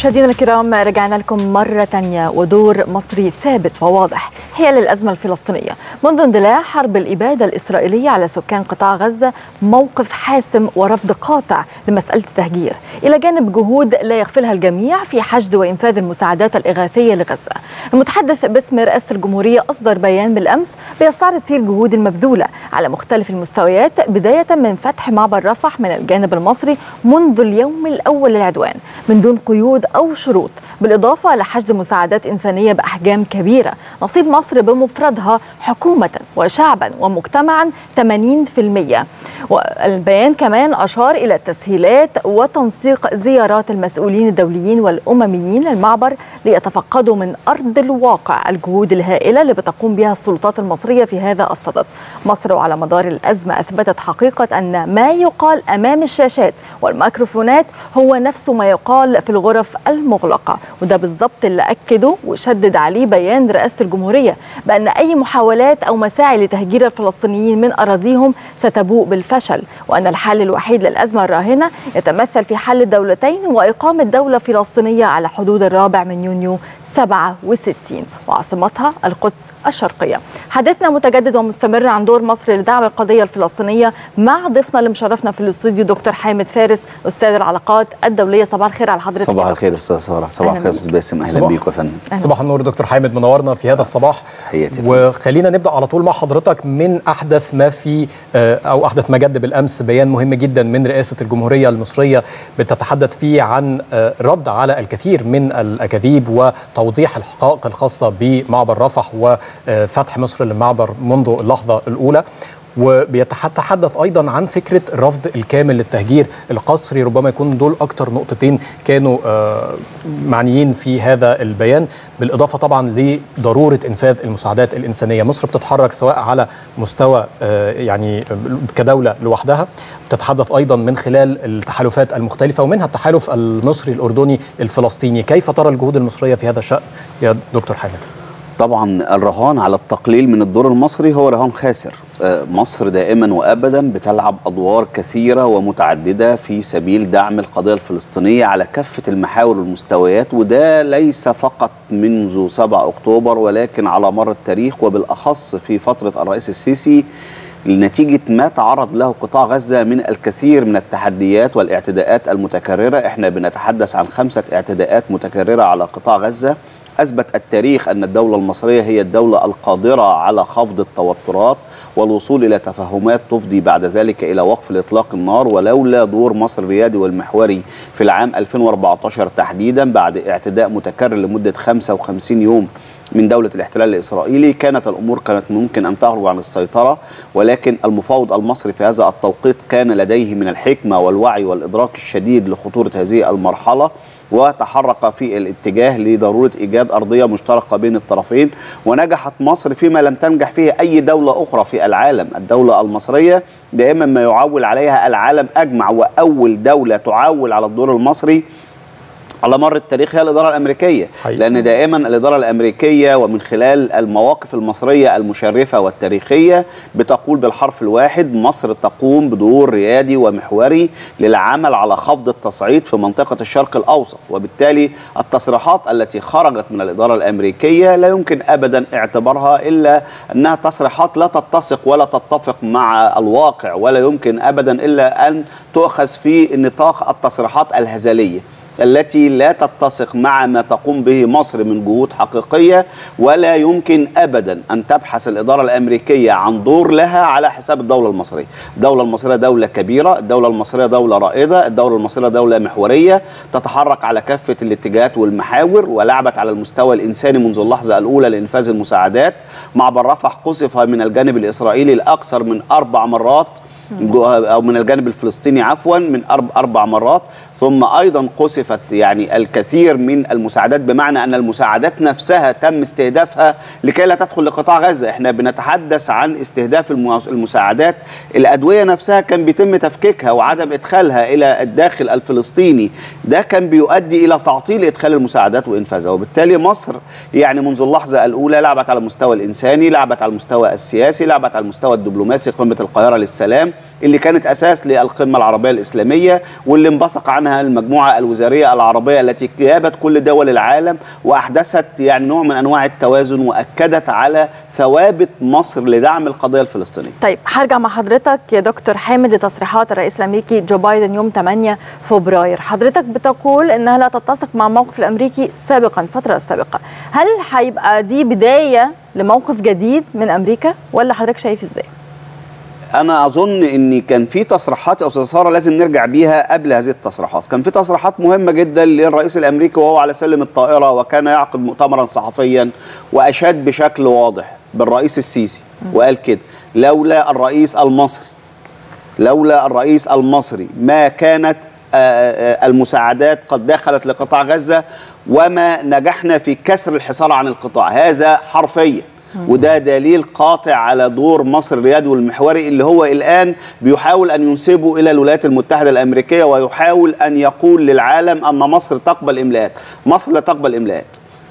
مشاهدينا الكرام، رجعنا لكم مرة تانية. ودور مصري ثابت وواضح حيال الأزمة الفلسطينية منذ اندلاع حرب الإبادة الإسرائيلية على سكان قطاع غزة، موقف حاسم ورفض قاطع لمسألة التهجير، إلى جانب جهود لا يغفلها الجميع في حشد وإنفاذ المساعدات الإغاثية لغزة. المتحدث باسم رئاسة الجمهورية أصدر بيان بالأمس بيستعرض فيه الجهود المبذولة على مختلف المستويات، بداية من فتح معبر رفح من الجانب المصري منذ اليوم الأول للعدوان من دون قيود أو شروط، بالإضافة لحشد مساعدات إنسانية بأحجام كبيرة. نصيب مصر بمفردها حكومة وشعبا ومجتمعا 80%. والبيان كمان أشار إلى التسهيلات وتنسيق زيارات المسؤولين الدوليين والأمميين للمعبر ليتفقدوا من أرض الواقع الجهود الهائلة اللي بتقوم بها السلطات المصرية في هذا الصدد. مصر وعلى مدار الأزمة أثبتت حقيقة أن ما يقال أمام الشاشات والميكروفونات هو نفس ما يقال في الغرف المغلقة، وده بالضبط اللي أكده وشدد عليه بيان رئاسة الجمهورية بأن أي محاولات أو مساعي لتهجير الفلسطينيين من أراضيهم ستبوء بالفشل، وأن الحل الوحيد للأزمة الراهنة يتمثل في حل الدولتين وإقامة دولة فلسطينية على حدود 4 يونيو 67 وعاصمتها القدس الشرقية. حديثنا متجدد ومستمر عن دور مصر لدعم القضية الفلسطينية مع ضيفنا اللي مشرفنا في الاستوديو دكتور حامد فارس، أستاذ العلاقات الدولية. صباح الخير على حضرتك. صباح الخير أستاذ سارة. صباح الخير أستاذ باسم. أهلا بيك يا فندم. صباح النور دكتور حامد، منورنا في هذا الصباح. وخلينا نبدأ على طول مع حضرتك من أحدث ما في أو أحدث ما جد بالأمس، بيان مهم جدا من رئاسة الجمهورية المصرية بتتحدث فيه عن رد على الكثير من الأكاذيب و توضيح الحقائق الخاصة بمعبر رفح وفتح مصر للمعبر منذ اللحظة الأولى، وبيتحدث أيضا عن فكرة الرفض الكامل للتهجير القسري. ربما يكون دول أكتر نقطتين كانوا معنيين في هذا البيان، بالإضافة طبعا لضرورة إنفاذ المساعدات الإنسانية. مصر بتتحرك سواء على مستوى يعني كدولة لوحدها، بتتحدث أيضا من خلال التحالفات المختلفة ومنها التحالف المصري الأردني الفلسطيني. كيف ترى الجهود المصرية في هذا الشأن يا دكتور حامد؟ طبعا الرهان على التقليل من الدور المصري هو رهان خاسر. مصر دائما وأبدا بتلعب أدوار كثيرة ومتعددة في سبيل دعم القضية الفلسطينية على كافة المحاور والمستويات، وده ليس فقط منذ 7 أكتوبر ولكن على مر التاريخ، وبالأخص في فترة الرئيس السيسي، لنتيجة ما تعرض له قطاع غزة من الكثير من التحديات والاعتداءات المتكررة. احنا بنتحدث عن 5 اعتداءات متكررة على قطاع غزة. أثبت التاريخ أن الدولة المصرية هي الدولة القادرة على خفض التوترات والوصول إلى تفاهمات تفضي بعد ذلك إلى وقف الإطلاق النار، ولولا دور مصر الريادي والمحوري في العام 2014 تحديدا بعد اعتداء متكرر لمدة 55 يوم من دولة الاحتلال الإسرائيلي، كانت الأمور ممكن أن تخرج عن السيطرة. ولكن المفاوض المصري في هذا التوقيت كان لديه من الحكمة والوعي والإدراك الشديد لخطورة هذه المرحلة، وتحرك في الاتجاه لضرورة إيجاد أرضية مشتركة بين الطرفين. ونجحت مصر فيما لم تنجح فيه أي دولة أخرى في العالم. الدولة المصرية دائما ما يعول عليها العالم أجمع، وأول دولة تعول على الدور المصري على مر التاريخ هي الإدارة الأمريكية، لأن دائما الإدارة الأمريكية ومن خلال المواقف المصرية المشرفة والتاريخية بتقول بالحرف الواحد: مصر تقوم بدور ريادي ومحوري للعمل على خفض التصعيد في منطقة الشرق الأوسط. وبالتالي التصريحات التي خرجت من الإدارة الأمريكية لا يمكن أبدا اعتبارها إلا أنها تصريحات لا تتسق ولا تتفق مع الواقع، ولا يمكن أبدا إلا أن تؤخذ في نطاق التصريحات الهزلية التي لا تتسق مع ما تقوم به مصر من جهود حقيقية. ولا يمكن أبدا أن تبحث الإدارة الأمريكية عن دور لها على حساب الدولة المصرية. الدولة المصرية دولة كبيرة، الدولة المصرية دولة رائدة، الدولة المصرية دولة محورية تتحرك على كافة الاتجاهات والمحاور، ولعبت على المستوى الإنساني منذ اللحظة الأولى لإنفاذ المساعدات. معبر رفح قصف من الجانب الإسرائيلي الأكثر من 4 مرات، أو من الجانب الفلسطيني عفوا من 4 مرات، ثم أيضا قصفت يعني الكثير من المساعدات، بمعنى أن المساعدات نفسها تم استهدافها لكي لا تدخل لقطاع غزة. احنا بنتحدث عن استهداف المساعدات، الأدوية نفسها كان بيتم تفكيكها وعدم إدخالها إلى الداخل الفلسطيني، ده كان بيؤدي إلى تعطيل إدخال المساعدات وإنفاذها. وبالتالي مصر يعني منذ اللحظة الأولى لعبت على المستوى الإنساني، لعبت على المستوى السياسي، لعبت على المستوى الدبلوماسي. قمة القاهرة للسلام اللي كانت أساس للقمة العربية الإسلامية واللي انبثق عنها عنها المجموعة الوزارية العربية التي جابت كل دول العالم وأحدثت يعني نوع من أنواع التوازن وأكدت على ثوابت مصر لدعم القضية الفلسطينية. طيب هرجع مع حضرتك يا دكتور حامد لتصريحات الرئيس الأمريكي جو بايدن يوم 8 فبراير، حضرتك بتقول إنها لا تتسق مع الموقف الأمريكي سابقا الفترة السابقة، هل هيبقى دي بداية لموقف جديد من أمريكا ولا حضرتك شايف إزاي؟ أنا أظن إن كان في تصريحات يا أستاذة سارة لازم نرجع بيها قبل هذه التصريحات، كان في تصريحات مهمة جدا للرئيس الأمريكي وهو على سلم الطائرة وكان يعقد مؤتمرا صحفيا وأشاد بشكل واضح بالرئيس السيسي وقال كده: لولا الرئيس المصري ما كانت المساعدات قد دخلت لقطاع غزة وما نجحنا في كسر الحصار عن القطاع. هذا حرفيا وده دليل قاطع على دور مصر الريادي والمحوري اللي هو الآن بيحاول أن ينسبه إلى الولايات المتحدة الأمريكية ويحاول أن يقول للعالم أن مصر تقبل إملاءات. مصر لا تقبل إملاءات،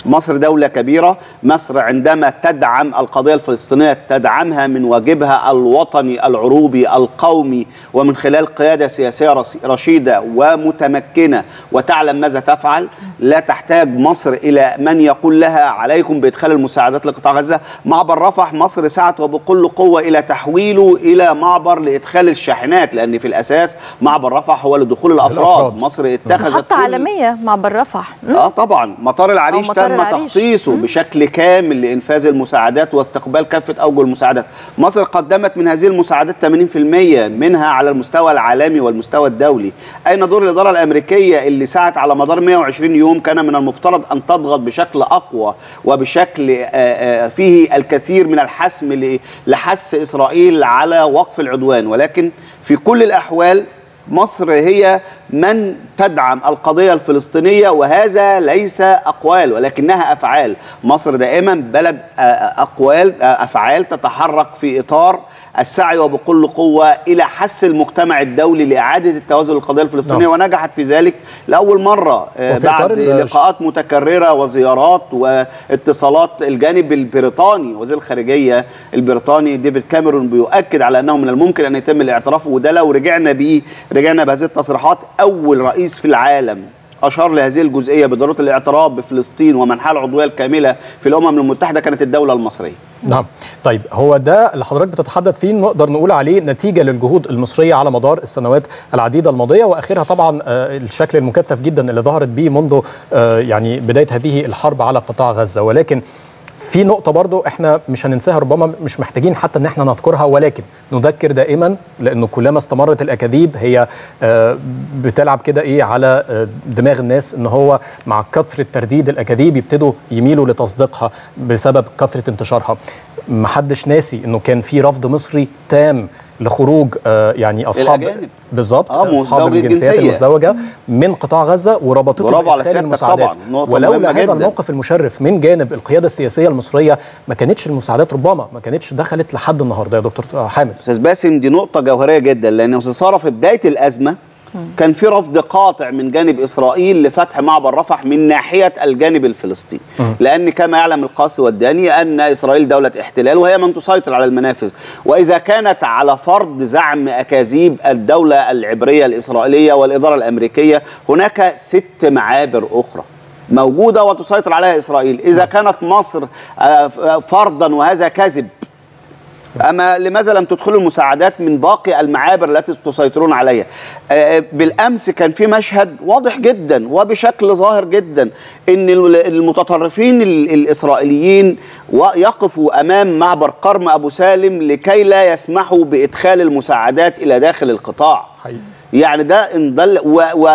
مصر دولة كبيرة، مصر عندما تدعم القضية الفلسطينية تدعمها من واجبها الوطني العروبي القومي ومن خلال قيادة سياسية رشيدة ومتمكنة وتعلم ماذا تفعل. لا تحتاج مصر إلى من يقول لها عليكم بإدخال المساعدات لقطاع غزة. معبر رفح مصر سعت وبكل قوة إلى تحويله إلى معبر لإدخال الشاحنات، لأن في الأساس معبر رفح هو لدخول الأفراد. مصر اتخذت خطة عالمية معبر رفح. طبعا مطار العريش تم تخصيصه بشكل كامل لإنفاذ المساعدات واستقبال كافة أوجه المساعدات. مصر قدمت من هذه المساعدات 80% منها على المستوى العالمي والمستوى الدولي. أين دور الإدارة الأمريكية اللي سعت على مدار 120 يوم كان من المفترض أن تضغط بشكل أقوى وبشكل فيه الكثير من الحسم لحث إسرائيل على وقف العدوان، ولكن في كل الأحوال مصر هي من تدعم القضية الفلسطينية وهذا ليس أقوال ولكنها أفعال. مصر دائما بلد أفعال تتحرك في إطار السعي وبكل قوة إلى حث المجتمع الدولي لإعادة التوازن للقضية الفلسطينية ونجحت في ذلك لأول مرة بعد لقاءات متكررة وزيارات واتصالات الجانب البريطاني. وزير الخارجية البريطاني ديفيد كاميرون بيؤكد على أنه من الممكن أن يتم الاعتراف، وده لو رجعنا بهذه التصريحات. أول رئيس في العالم أشار لهذه الجزئية بضرورة الاعتراف بفلسطين ومنحها العضوية الكاملة في الأمم المتحدة كانت الدولة المصرية. نعم. طيب هو ده اللي حضرتك بتتحدث فيه نقدر نقول عليه نتيجة للجهود المصرية على مدار السنوات العديدة الماضية وأخرها طبعا الشكل المكثف جدا اللي ظهرت بيه منذ يعني بداية هذه الحرب على قطاع غزة. ولكن في نقطة برضو احنا مش هننساها، ربما مش محتاجين حتى ان احنا نذكرها ولكن نذكر دائما لانه كلما استمرت الاكاذيب هي بتلعب كده ايه على دماغ الناس ان هو مع كثرة ترديد الاكاذيب يبتدوا يميلوا لتصديقها بسبب كثرة انتشارها. محدش ناسي انه كان في رفض مصري تام لخروج يعني اصحاب بالظبط اصحاب الجنسيات المزدوجه من قطاع غزه وربطته على المساعدات. ولولا هذا الموقف المشرف من جانب القياده السياسيه المصريه ما كانتش المساعدات ربما ما كانتش دخلت لحد النهارده. يا دكتور حامد استاذ باسم دي نقطه جوهريه جدا لان استاذ ساره في بدايه الازمه كان في رفض قاطع من جانب إسرائيل لفتح معبر رفح من ناحية الجانب الفلسطيني، لأن كما يعلم القاسي والداني أن إسرائيل دولة احتلال وهي من تسيطر على المنافذ، وإذا كانت على فرض زعم أكاذيب الدولة العبرية الإسرائيلية والإدارة الأمريكية هناك 6 معابر أخرى موجودة وتسيطر عليها إسرائيل. إذا كانت مصر فرضا وهذا كذب أما لماذا لم تدخلوا المساعدات من باقي المعابر التي تسيطرون عليها؟ بالأمس كان في مشهد واضح جدا وبشكل ظاهر جدا أن المتطرفين الإسرائيليين يقفوا أمام معبر قرم أبو سالم لكي لا يسمحوا بإدخال المساعدات إلى داخل القطاع. يعني ده انضل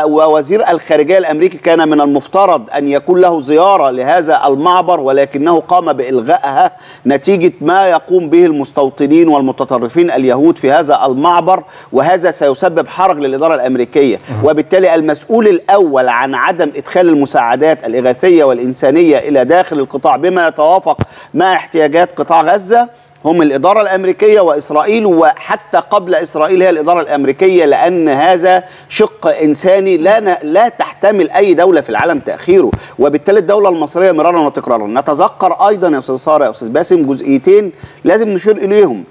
ووزير الخارجية الأمريكي كان من المفترض أن يكون له زيارة لهذا المعبر ولكنه قام بإلغائها نتيجة ما يقوم به المستوطنين والمتطرفين اليهود في هذا المعبر، وهذا سيسبب حرج للإدارة الأمريكية. وبالتالي المسؤول الأول عن عدم إدخال المساعدات الإغاثية والإنسانية إلى داخل القطاع بما يتوافق مع احتياجات قطاع غزة هم الإدارة الأمريكية وإسرائيل، وحتى قبل إسرائيل هي الإدارة الأمريكية، لأن هذا شق إنساني لا تحتمل أي دولة في العالم تأخيره. وبالتالي الدولة المصرية مرارا وتكرارا. نتذكر أيضا يا أستاذ سارة يا أستاذ باسم جزئيتين لازم نشير إليهم: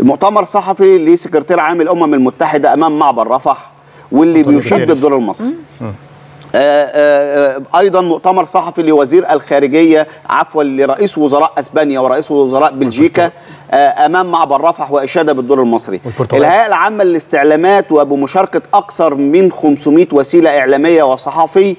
المؤتمر الصحفي لسكرتير عام الأمم المتحدة أمام معبر رفح واللي بيشيد بالدولار المصري. ايضا مؤتمر صحفي لوزير الخارجيه، عفوا لرئيس وزراء اسبانيا ورئيس وزراء بلجيكا امام معبر رفح واشاده بالدولار المصري. الهيئه العامه للاستعلامات وبمشاركه اكثر من 500 وسيله اعلاميه وصحفي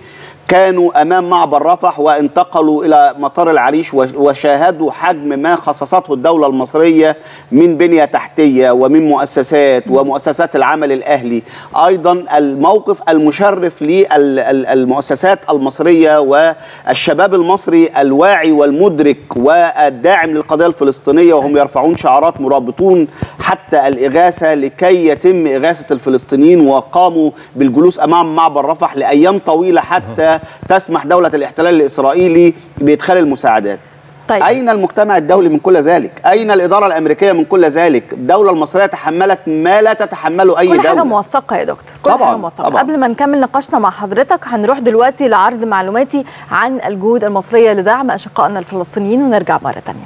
كانوا امام معبر رفح وانتقلوا الى مطار العريش وشاهدوا حجم ما خصصته الدوله المصريه من بنيه تحتيه ومن مؤسسات ومؤسسات العمل الاهلي، ايضا الموقف المشرف للمؤسسات المصريه والشباب المصري الواعي والمدرك والداعم للقضيه الفلسطينيه وهم يرفعون شعارات مرابطون حتى الاغاثه لكي يتم اغاثه الفلسطينيين، وقاموا بالجلوس امام معبر رفح لايام طويله حتى تسمح دولة الاحتلال الإسرائيلي بإدخال المساعدات. طيب. أين المجتمع الدولي من كل ذلك؟ أين الإدارة الأمريكية من كل ذلك؟ الدولة المصرية تحملت ما لا تتحمله أي دولة. كل حاجة موثقة يا دكتور، كل حاجة موثقة. قبل ما نكمل نقاشنا مع حضرتك هنروح دلوقتي لعرض معلوماتي عن الجهود المصرية لدعم أشقائنا الفلسطينيين ونرجع مرة تانية.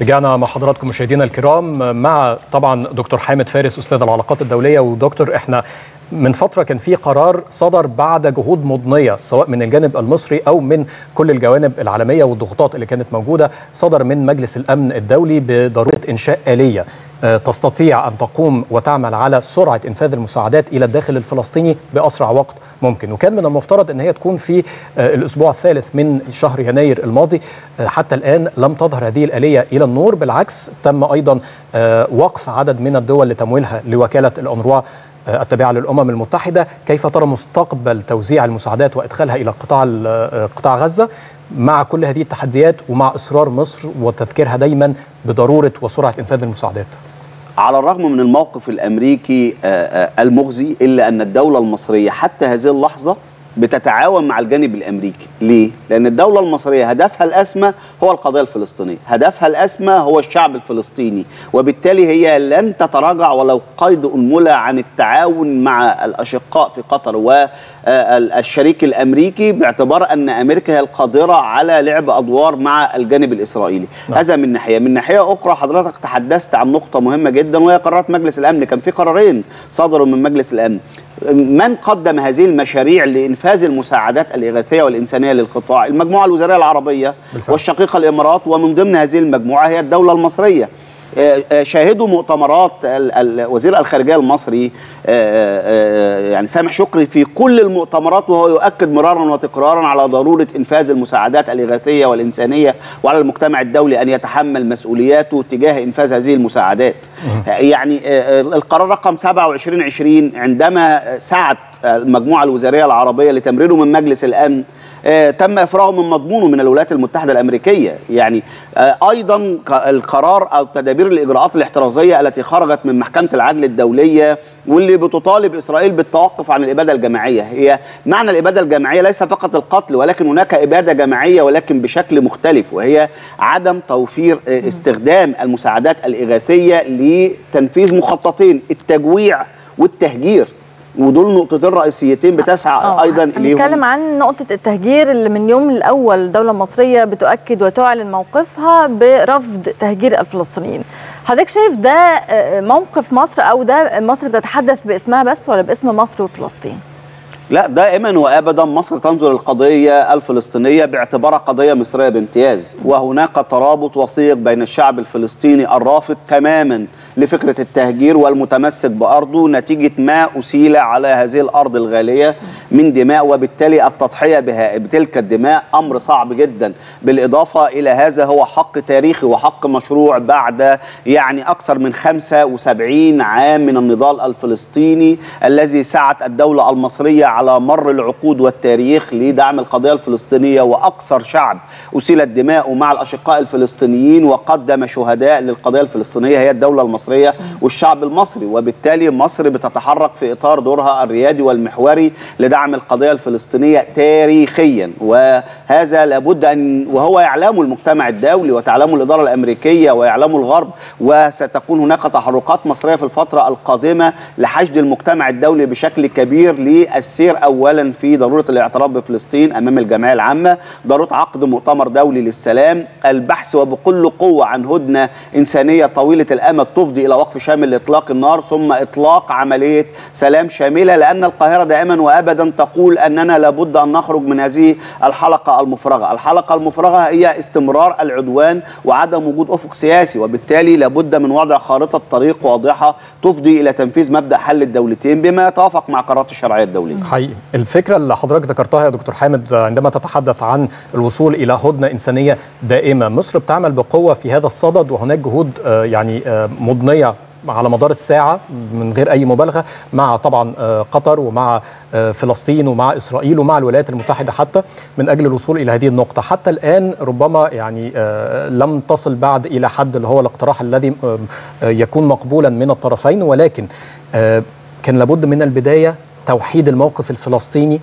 رجعنا مع حضراتكم مشاهدينا الكرام مع طبعا دكتور حامد فارس استاذ العلاقات الدوليه. ودكتور احنا من فتره كان في قرار صدر بعد جهود مضنيه سواء من الجانب المصري او من كل الجوانب العالميه والضغوطات اللي كانت موجوده، صدر من مجلس الامن الدولي بضروره انشاء آلية تستطيع أن تقوم وتعمل على سرعة إنفاذ المساعدات إلى الداخل الفلسطيني بأسرع وقت ممكن، وكان من المفترض أن هي تكون في الأسبوع الثالث من شهر يناير الماضي. حتى الآن لم تظهر هذه الآلية إلى النور، بالعكس تم أيضا وقف عدد من الدول لتمويلها لوكالة الأونروا التابعة للأمم المتحدة. كيف ترى مستقبل توزيع المساعدات وإدخالها إلى قطاع غزة مع كل هذه التحديات ومع إصرار مصر وتذكيرها دايما بضرورة وسرعة إنفاذ المساعدات؟ على الرغم من الموقف الأمريكي المخزي إلا أن الدولة المصرية حتى هذه اللحظة بتتعاون مع الجانب الأمريكي. ليه؟ لأن الدولة المصرية هدفها الأسمى هو القضية الفلسطينية، هدفها الأسمى هو الشعب الفلسطيني، وبالتالي هي لن تتراجع ولو قيد أنملة عن التعاون مع الأشقاء في قطر والشريك الأمريكي، باعتبار أن أمريكا هي القادرة على لعب أدوار مع الجانب الإسرائيلي. هذا من ناحية. من ناحية أخرى حضرتك تحدثت عن نقطة مهمة جدا وهي قرارات مجلس الأمن. كان في قرارين صدروا من مجلس الأمن. من قدم هذه المشاريع لإنفاذ المساعدات الإغاثية والإنسانية للقطاع؟ المجموعة الوزارية العربية بالفعل. والشقيقة الإمارات، ومن ضمن هذه المجموعة هي الدولة المصرية. شاهدوا مؤتمرات وزير الخارجية المصري يعني سامح شكري في كل المؤتمرات وهو يؤكد مرارا وتكرارا على ضرورة إنفاذ المساعدات الإغاثية والإنسانية، وعلى المجتمع الدولي أن يتحمل مسؤولياته تجاه إنفاذ هذه المساعدات. يعني القرار رقم 27/20 عندما سعت المجموعة الوزارية العربية لتمريره من مجلس الأمن تم إفراغه من مضمونه من الولايات المتحدة الأمريكية. يعني أيضا القرار أو تدابير الإجراءات الاحترازية التي خرجت من محكمة العدل الدولية واللي بتطالب إسرائيل بالتوقف عن الإبادة الجماعية. هي معنى الإبادة الجماعية ليس فقط القتل، ولكن هناك إبادة جماعية ولكن بشكل مختلف، وهي عدم توفير استخدام المساعدات الإغاثية لتنفيذ مخططين: التجويع والتهجير. ودول نقطتين رئيسيتين بتسعى ايضا ليهم. هنتكلم عن نقطه التهجير اللي من يوم الاول الدوله المصريه بتؤكد وتعلن موقفها برفض تهجير الفلسطينيين. حضرتك شايف ده موقف مصر او ده مصر بتتحدث باسمها بس ولا باسم مصر وفلسطين؟ لا، دائما وابدا مصر تنظر للقضيه الفلسطينيه باعتبارها قضيه مصريه بامتياز، وهناك ترابط وثيق بين الشعب الفلسطيني الرافض تماما لفكره التهجير والمتمسك بارضه نتيجه ما اسيل على هذه الارض الغاليه من دماء، وبالتالي التضحيه بها بتلك الدماء امر صعب جدا. بالاضافه الى هذا هو حق تاريخي وحق مشروع بعد يعني اكثر من 75 عام من النضال الفلسطيني الذي سعت الدوله المصريه على مر العقود والتاريخ لدعم القضية الفلسطينية، وأكثر شعب أسيلت دماؤه مع الأشقاء الفلسطينيين وقدم شهداء للقضية الفلسطينية هي الدولة المصرية والشعب المصري. وبالتالي مصر بتتحرك في إطار دورها الريادي والمحوري لدعم القضية الفلسطينية تاريخيا، وهذا لابد أن وهو يعلمه المجتمع الدولي وتعلمه الإدارة الأمريكية ويعلمه الغرب، وستكون هناك تحركات مصرية في الفترة القادمة لحشد المجتمع الدولي بشكل كبير للسياسة أولا في ضرورة الاعتراف بفلسطين أمام الجمعية العامة، ضرورة عقد مؤتمر دولي للسلام، البحث وبكل قوة عن هدنة إنسانية طويلة الأمد تفضي إلى وقف شامل لإطلاق النار ثم إطلاق عملية سلام شاملة، لأن القاهرة دائما وأبدا تقول أننا لابد أن نخرج من هذه الحلقة المفرغة. الحلقة المفرغة هي استمرار العدوان وعدم وجود أفق سياسي، وبالتالي لابد من وضع خارطة طريق واضحة تفضي إلى تنفيذ مبدأ حل الدولتين بما يتوافق مع قرارات الشرعية الدولية. حقيقي الفكرة اللي حضرتك ذكرتها يا دكتور حامد عندما تتحدث عن الوصول إلى هدنة إنسانية دائمة، مصر بتعمل بقوة في هذا الصدد، وهناك جهود يعني مضنية على مدار الساعة من غير أي مبالغة مع طبعا قطر ومع فلسطين ومع إسرائيل ومع الولايات المتحدة حتى من أجل الوصول إلى هذه النقطة. حتى الآن ربما يعني لم تصل بعد إلى حد اللي هو الاقتراح الذي يكون مقبولا من الطرفين، ولكن كان لابد من البداية توحيد الموقف الفلسطيني،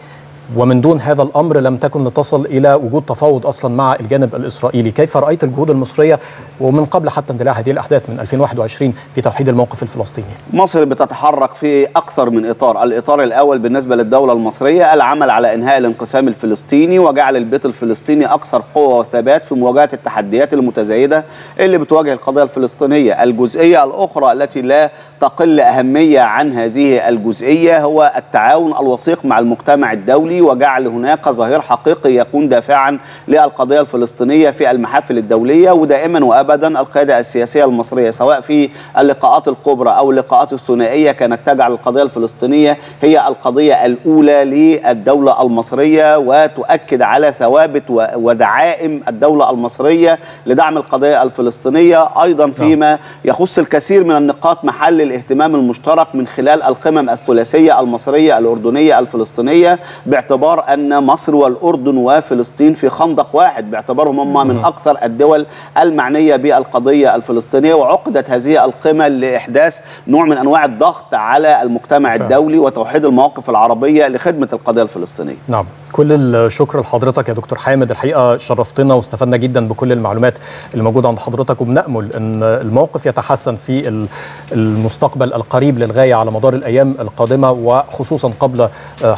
ومن دون هذا الأمر لم تكن نتصل إلى وجود تفاوض أصلا مع الجانب الإسرائيلي. كيف رأيت الجهود المصرية ومن قبل حتى اندلاع هذه الأحداث من 2021 في توحيد الموقف الفلسطيني؟ مصر بتتحرك في أكثر من إطار. الإطار الأول بالنسبة للدولة المصرية العمل على إنهاء الانقسام الفلسطيني وجعل البيت الفلسطيني أكثر قوة وثبات في مواجهة التحديات المتزايدة اللي بتواجه القضية الفلسطينية. الجزئية الأخرى التي لا تقل أهمية عن هذه الجزئية هو التعاون الوثيق مع المجتمع الدولي وجعل هناك ظهير حقيقي يكون دافعا للقضية الفلسطينية في المحافل الدولية. ودائما وأبدا القيادة السياسية المصرية سواء في اللقاءات الكبرى أو اللقاءات الثنائية كانت تجعل القضية الفلسطينية هي القضية الأولى للدولة المصرية، وتؤكد على ثوابت ودعائم الدولة المصرية لدعم القضية الفلسطينية. أيضا فيما يخص الكثير من النقاط محل الاهتمام المشترك من خلال القمم الثلاثية المصرية الأردنية الفلسطينية، باعتبار أن مصر والأردن وفلسطين في خندق واحد باعتبارهم هم من أكثر الدول المعنية بالقضية الفلسطينية، وعقدت هذه القمة لإحداث نوع من أنواع الضغط على المجتمع الدولي وتوحيد المواقف العربية لخدمة القضية الفلسطينية. نعم، كل الشكر لحضرتك يا دكتور حامد، الحقيقة شرفتنا واستفدنا جدا بكل المعلومات اللي موجودة عند حضرتك، وبنأمل أن الموقف يتحسن في المستقبل القريب للغاية على مدار الأيام القادمة، وخصوصا قبل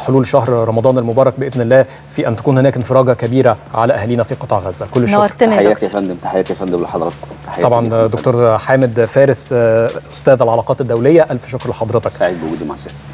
حلول شهر رمضان المبارك بإذن الله، في أن تكون هناك انفراجة كبيرة على أهلنا في قطاع غزة. كل الشكر. تحياتي يا فندم. تحياتي يا فندم لحضرتك. طبعا دكتور حامد فارس أستاذ العلاقات الدولية، ألف شكر لحضرتك. سعيد بوجودي. مع السلامة.